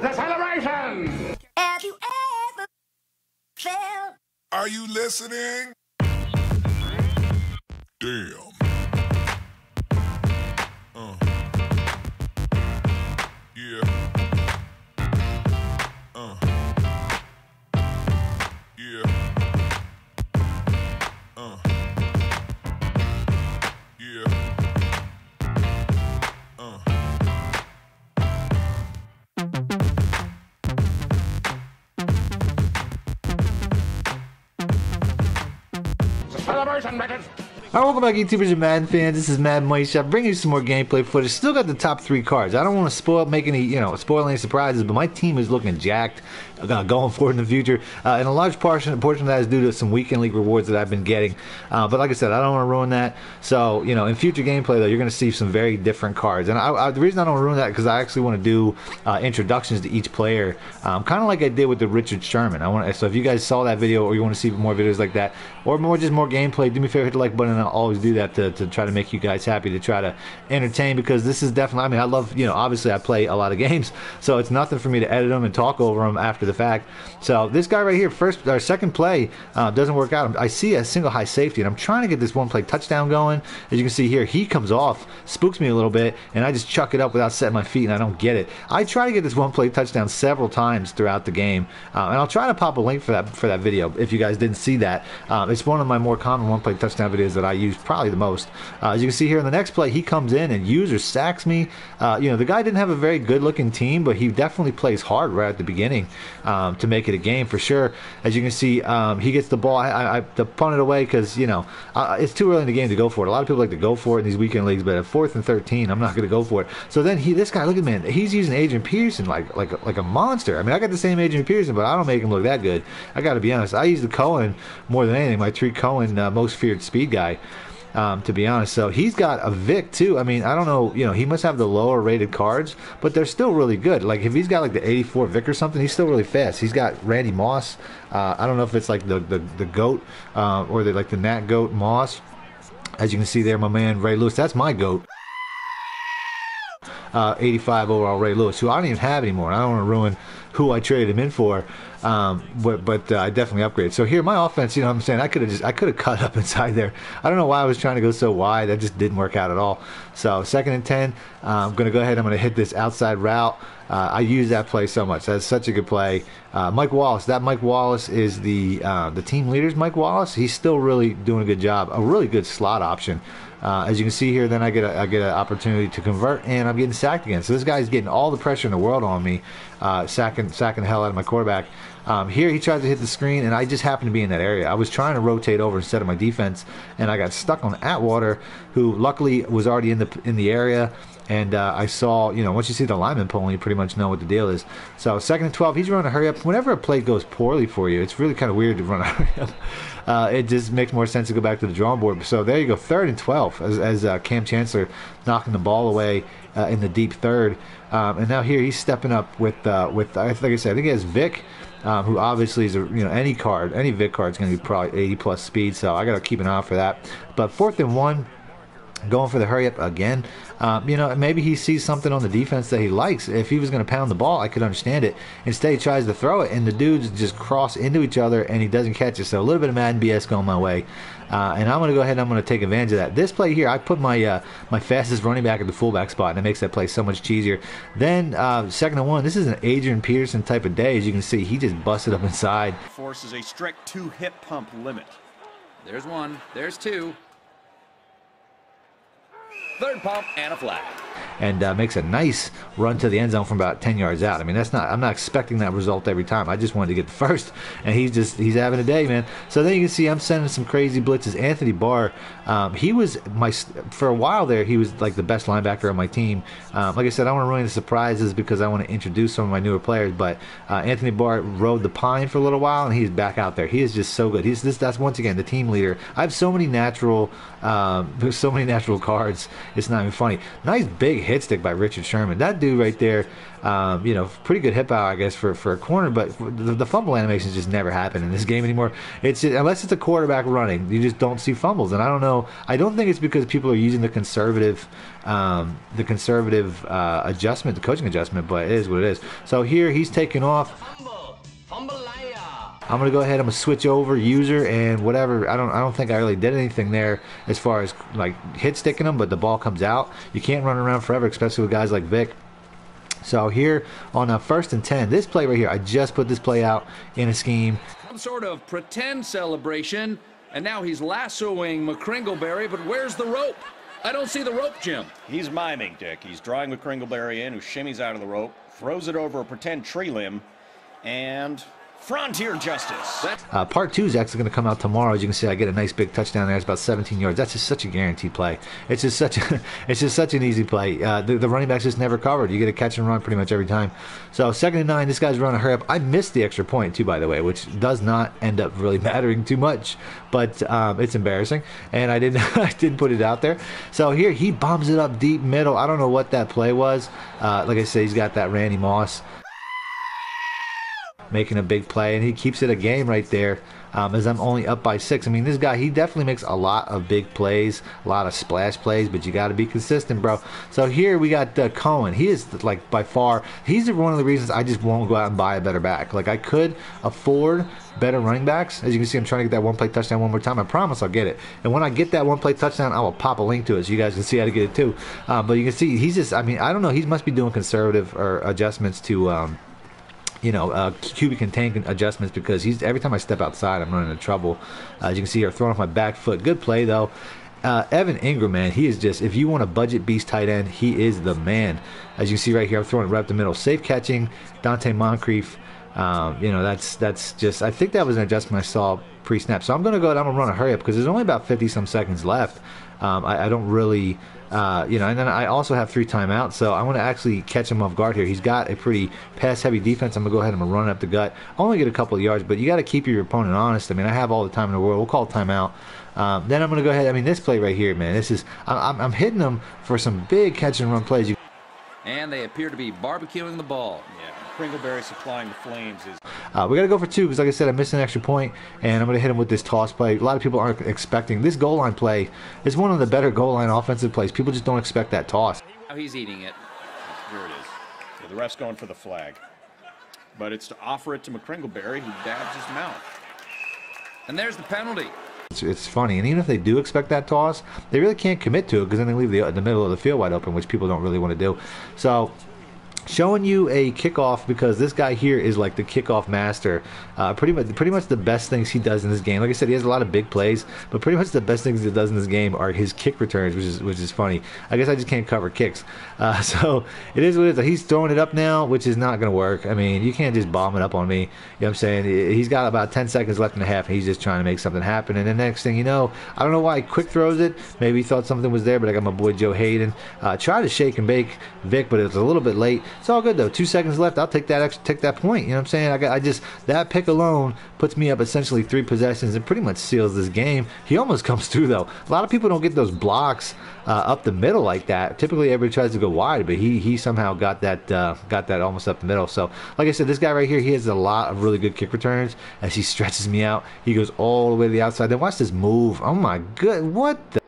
the celebration! Have you ever felt? Are you listening? Damn. Yeah. Yeah. Alright, welcome back YouTubers and Madden fans. This is Madden Moneyshot, bringing you some more gameplay footage. Still got the top three cards. I don't want to spoil any surprises, but my team is looking jacked going forward in the future. And a large portion of that is due to some weekend league rewards that I've been getting. But like I said, I don't want to ruin that. So, you know, in future gameplay though, you're going to see some very different cards. And the reason I don't ruin that is because I actually want to do introductions to each player, kind of like I did with the Richard Sherman. So if you guys saw that video or you want to see more videos like that, or just more gameplay, do me a favor, hit the like button, and I'll always do that to try to make you guys happy, to try to entertain, because this is definitely, I mean, I love, you know, obviously I play a lot of games, so it's nothing for me to edit them and talk over them after the fact. So this guy right here, second play doesn't work out. I see a single high safety, and I'm trying to get this one play touchdown going. As you can see here, he comes off, spooks me a little bit, and I just chuck it up without setting my feet, and I don't get it. I try to get this one play touchdown several times throughout the game, and I'll try to pop a link for that video if you guys didn't see that. It's one of my more common one play touchdown videos that I use probably the most. As you can see here in the next play, he comes in and user sacks me. You know, the guy didn't have a very good looking team, but he definitely plays hard right at the beginning to make it a game for sure. As you can see, he gets the ball. I punt it away because, you know, it's too early in the game to go for it. A lot of people like to go for it in these weekend leagues, but at 4th and 13, I'm not going to go for it. So then this guy, look at, man, he's using Adrian Pearson like a monster. I mean, I got the same Adrian Pearson, but I don't make him look that good. I got to be honest. I use the Cohen more than anything. My Tre Cohen, most feared speed guy, to be honest. So he's got a Vic too. I mean, I don't know, you know, he must have the lower rated cards, but they're still really good. Like if he's got like the 84 Vic or something, he's still really fast. He's got Randy Moss. I don't know if it's like the GOAT or like the Nat GOAT Moss. As you can see there, my man Ray Lewis, that's my GOAT. 85 overall Ray Lewis, who I don't even have anymore, and I don't want to ruin who I traded him in for, but I definitely upgraded. So here, my offense, you know what I'm saying, I could have cut up inside there. I don't know why I was trying to go so wide. That just didn't work out at all. So 2nd and 10, I'm gonna go ahead, I'm gonna hit this outside route. I use that play so much. That's such a good play. Mike Wallace, that Mike Wallace is the team leader's Mike Wallace. He's still really doing a good job, a really good slot option. As you can see here, then I get an opportunity to convert, and I'm getting sacked again. So this guy's getting all the pressure in the world on me, sacking the hell out of my quarterback. Here he tries to hit the screen, and I just happened to be in that area. I was trying to rotate over instead of my defense, and I got stuck on Atwater, who luckily was already in the area. And I saw, you know, once you see the lineman pulling, you pretty much know what the deal is. So 2nd and 12, he's running a hurry up. Whenever a play goes poorly for you, it's really kind of weird to run a hurry up. It just makes more sense to go back to the drawing board. So there you go, 3rd and 12, as Kam Chancellor knocking the ball away in the deep third. And now here he's stepping up with like I said, I think he has Vic, who obviously is, you know, any Vic card is going to be probably 80 plus speed. So I got to keep an eye for that. But 4th and 1. Going for the hurry up again. You know, maybe he sees something on the defense that he likes. If he was going to pound the ball, I could understand it. Instead, he tries to throw it, and the dudes just cross into each other, and he doesn't catch it. So a little bit of Madden BS going my way. And I'm going to go ahead and I'm going to take advantage of that. This play here, I put my fastest running back at the fullback spot, and it makes that play so much cheesier. Then 2nd and 1, this is an Adrian Peterson type of day. As you can see, he just busted up inside. Forces a strict 2 hip pump limit. There's one. There's two. 3rd pump and a flag, and makes a nice run to the end zone from about 10 yards out. I mean, that's not, I'm not expecting that result every time. I just wanted to get the first, and he's having a day, man. So then you can see I'm sending some crazy blitzes. Anthony Barr, he was for a while there, he was like the best linebacker on my team. Like I said, I don't want to ruin the surprises because I want to introduce some of my newer players. But Anthony Barr rode the pine for a little while, and he's back out there. He is just so good. That's once again the team leader. I have so many natural cards. It's not even funny. Nice big hit stick by Richard Sherman. That dude right there, you know, pretty good hit power, I guess, for a corner, but the fumble animations just never happen in this game anymore. It's just, unless it's a quarterback running, you just don't see fumbles. And I don't know, I don't think it's because people are using the conservative adjustment, the coaching adjustment, but it is what it is. So here he's taking off. I'm gonna go ahead. I'm gonna switch over user and whatever. I don't think I really did anything there as far as like hit sticking them, but the ball comes out. You can't run around forever, especially with guys like Vic. So here on a 1st and 10, this play right here, I just put this play out in a scheme. Some sort of pretend celebration, and now he's lassoing McCringleberry, but where's the rope? I don't see the rope, Jim. He's miming, Dick. He's drawing McCringleberry in, who shimmies out of the rope, throws it over a pretend tree limb, and Frontier Justice. Part 2 is actually going to come out tomorrow. As you can see, I get a nice big touchdown there. It's about 17 yards. That's just such a guaranteed play. It's just such a, it's just such an easy play. The running backs just never covered. You get a catch and run pretty much every time. So 2nd and 9, this guy's running a hurry up. I missed the extra point too, by the way, which does not end up really mattering too much, but it's embarrassing, and I didn't put it out there. So here he bombs it up deep middle. I don't know what that play was. Like I said, he's got that Randy Moss making a big play, and he keeps it a game right there, as I'm only up by 6. I mean, this guy, he definitely makes a lot of big plays, a lot of splash plays, but you got to be consistent, bro. So here we got Cohen. He is, like, by far, he's one of the reasons I just won't go out and buy a better back. Like, I could afford better running backs. As you can see, I'm trying to get that one play touchdown one more time. I promise I'll get it. And when I get that one play touchdown, I will pop a link to it so you guys can see how to get it too. But you can see, he's just, I mean, I don't know. He must be doing conservative or adjustments to, you know, cubic and tank adjustments, because he's, every time I step outside, I'm running into trouble. As you can see here, throwing off my back foot. Good play, though. Evan Engram, man, he is just, if you want a budget beast tight end, he is the man. As you can see right here, I'm throwing it right up the middle. Safe catching, Dante Moncrief. You know, that's just, I think that was an adjustment I saw pre-snap. So I'm going to go and I'm going to run a hurry up because there's only about 50-some seconds left. I don't really, you know, and then I also have 3 timeouts, so I want to actually catch him off guard here. He's got a pretty pass-heavy defense. I'm going to go ahead and run up the gut. Only get a couple of yards, but you got to keep your opponent honest. I mean, I have all the time in the world. We'll call timeout. Then I'm going to go ahead. I mean, this play right here, man, this is, I'm hitting them for some big catch-and-run plays. And they appear to be barbecuing the ball. Yeah. Pringleberry supplying the flames is. We got to go for 2 because, like I said, I missed an extra point, and I'm going to hit him with this toss play. A lot of people aren't expecting. This goal line play is one of the better goal line offensive plays. People just don't expect that toss. Now he's eating it. Here it is. Yeah, the ref's going for the flag. But it's to offer it to McCringleberry, who dabs his mouth. And there's the penalty. It's funny, and even if they do expect that toss, they really can't commit to it because then they leave the middle of the field wide open, which people don't really want to do. So, showing you a kickoff because this guy here is like the kickoff master. Pretty much the best things he does in this game. Like I said, he has a lot of big plays, but pretty much the best things he does in this game are his kick returns, which is funny. I guess I just can't cover kicks. So it is what it is. He's throwing it up now, which is not going to work. I mean, you can't just bomb it up on me. You know what I'm saying? He's got about 10 seconds left in the half, and he's just trying to make something happen. And the next thing you know, I don't know why he quick throws it. Maybe he thought something was there, but I got my boy Joe Haden. Tried to shake and bake Vic, but it was a little bit late. It's all good though. 2 seconds left. I'll take that point. You know what I'm saying? That pick alone puts me up essentially 3 possessions and pretty much seals this game. He almost comes through though. A lot of people don't get those blocks up the middle like that. Typically everybody tries to go wide, but he somehow got that almost up the middle. So like I said, this guy right here, he has a lot of really good kick returns. As he stretches me out, he goes all the way to the outside. Then watch this move. Oh my good, what the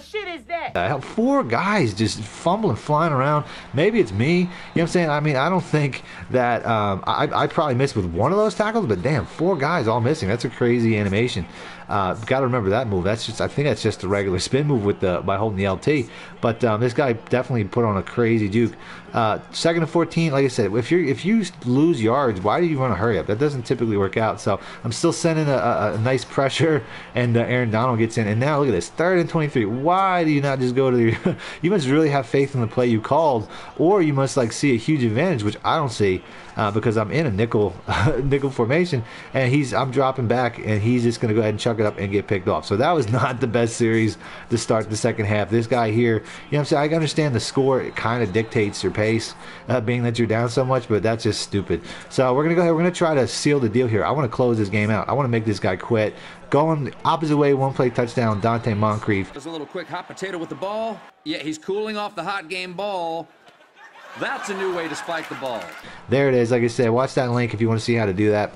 shit is that? 4 guys just fumbling, flying around. Maybe it's me. You know what I'm saying? I mean, I don't think that I probably missed with one of those tackles, but damn, 4 guys all missing. That's a crazy animation. Got to remember that move. That's just, I think that's just the regular spin move with the by holding the LT. But this guy definitely put on a crazy juke. 2nd and 14. Like I said, if you lose yards, why do you run a hurry up? That doesn't typically work out. So I'm still sending a nice pressure, and Aaron Donald gets in. And now look at this, 3rd and 23. Why do you not just go to the? You must really have faith in the play you called, or you must like see a huge advantage, which I don't see because I'm in a nickel formation, and I'm dropping back, and he's just gonna go ahead and chuck it up and get picked off. So that was not the best series to start the 2nd half. This guy here, you know what I'm saying? I understand the score, it kind of dictates your pace, being that you're down so much, but that's just stupid. So we're gonna go ahead, we're gonna try to seal the deal here. I want to close this game out. I want to make this guy quit. Going the opposite way, one-play touchdown, Dante Moncrief. There's a little quick hot potato with the ball. Yeah, he's cooling off the hot game ball. That's a new way to spike the ball. There it is. Like I said, watch that link if you want to see how to do that.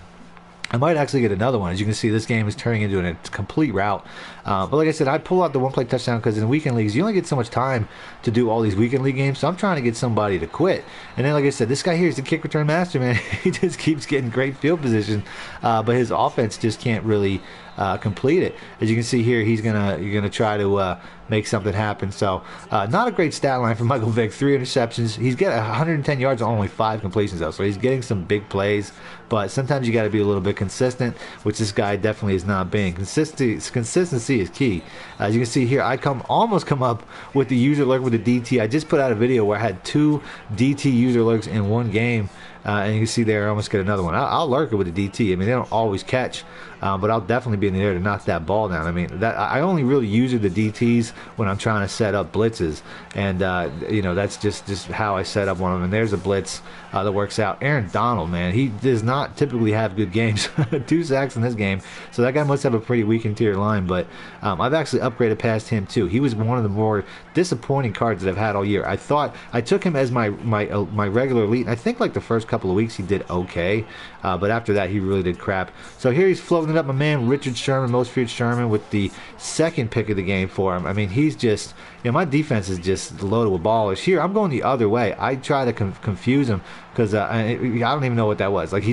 I might actually get another one. As you can see, this game is turning into a complete route. But like I said, I pull out the one-play touchdown because in weekend leagues, you only get so much time to do all these weekend league games. So I'm trying to get somebody to quit. And then, like I said, this guy here is the kick return master, man. He just keeps getting great field position, but his offense just can't really complete it. As you can see here, you're gonna try to make something happen. So not a great stat line for Michael Vick. 3 interceptions. He's got 110 yards on only 5 completions though, so he's getting some big plays. But sometimes you got to be a little bit consistent, which this guy definitely is not being. Consistency is key. As you can see here, I almost come up with the user lurk with the DT. I just put out a video where I had 2 DT user lurks in one game. And you can see there, I almost get another one. I'll lurk it with a DT. I mean, they don't always catch, but I'll definitely be in the air to knock that ball down. I mean, I only really use the DTs when I'm trying to set up blitzes, and you know, that's just how I set up one of them. And there's a blitz that works out. Aaron Donald, man, he does not typically have good games. 2 sacks in this game, so that guy must have a pretty weak interior line. But I've actually upgraded past him too. He was one of the more disappointing cards that I've had all year. I thought I took him as my regular elite. I think like the first couple of weeks he did okay, but after that he really did crap. So here he's floating it up, my man Richard Sherman, most feared Sherman, with the 2nd pick of the game for him. I mean, he's just, you know, my defense is just loaded with ballers. Here, I'm going the other way. I try to confuse him because I don't even know what that was. Like he,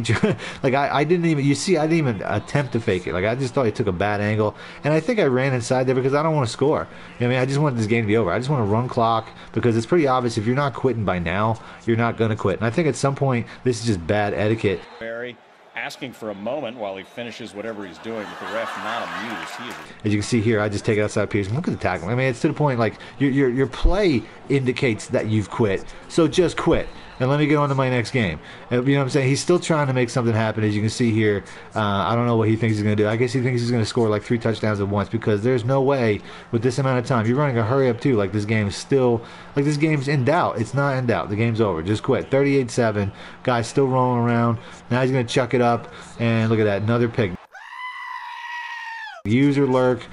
I didn't even. You see, I didn't even attempt to fake it. Like I just thought he took a bad angle, and I think I ran inside there because I don't want to score. You know what I mean, I just want this game to be over. I just want to run clock because it's pretty obvious if you're not quitting by now, you're not gonna quit. And I think at some point this is just bad etiquette. Barry asking for a moment while he finishes whatever he's doing, with the ref not amused. As you can see here, I just take it outside Peterson. Look at the tackle. I mean, it's to the point like your play indicates that you've quit, so just quit and let me get on to my next game. You know what I'm saying? He's still trying to make something happen. As you can see here, I don't know what he thinks he's going to do. I guess he thinks he's going to score like 3 touchdowns at once, because there's no way with this amount of time. You're running a hurry up too. Like this game's still, like this game's in doubt. It's not in doubt. The game's over. Just quit. 38-7. Guy's still rolling around. Now he's going to chuck it up, and look at that, another pick. User lurk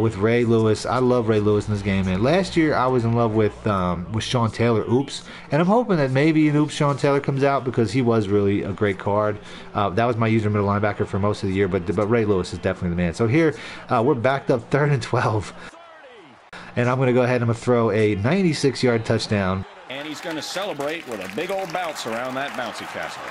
with Ray Lewis. I love Ray Lewis in this game, man. Last year I was in love with Sean Taylor. Oops. And I'm hoping that maybe an Oops Sean Taylor comes out, because he was really a great card. That was my user middle linebacker for most of the year, but Ray Lewis is definitely the man. So here we're backed up 3rd and 12, and I'm going to go ahead and I'm going to throw a 96-yard touchdown. And he's going to celebrate with a big old bounce around that bouncy castle.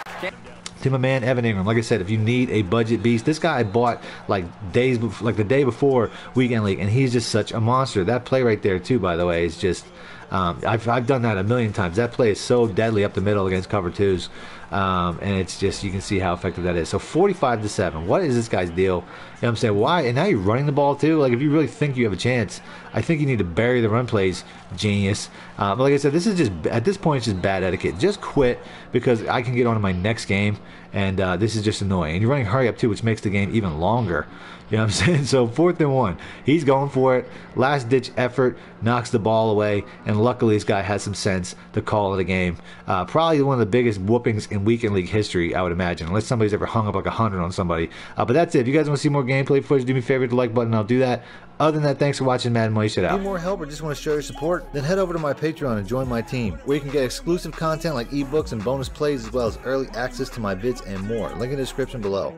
To my man Evan Engram. Like I said, if you need a budget beast, this guy I bought like the day before weekend league, and he's just such a monster. That play right there too, by the way, is just I've done that a million times. That play is so deadly up the middle against cover 2s, and it's just, you can see how effective that is. So 45-7. What is this guy's deal? You know what I'm saying? Why? And now you're running the ball too. Like if you really think you have a chance, I think you need to bury the run plays, genius. But like I said, this is just, at this point, it's just bad etiquette. Just quit, because I can get on to my next game, and this is just annoying. And you're running hurry up too, which makes the game even longer. You know what I'm saying? So 4th and 1. He's going for it. Last ditch effort, knocks the ball away, and luckily this guy has some sense to call it a game. Probably one of the biggest whoopings in weekend league history, I would imagine, unless somebody's ever hung up like 100 on somebody. But that's it. If you guys want to see more gameplay footage, do me a favor, hit the like button. I'll do that. Other than that, thanks for watching Madden Moneyshot out. Need more help or just want to show your support? Then head over to my Patreon and join my team, where you can get exclusive content like ebooks and bonus plays, as well as early access to my vids and more. Link in the description below.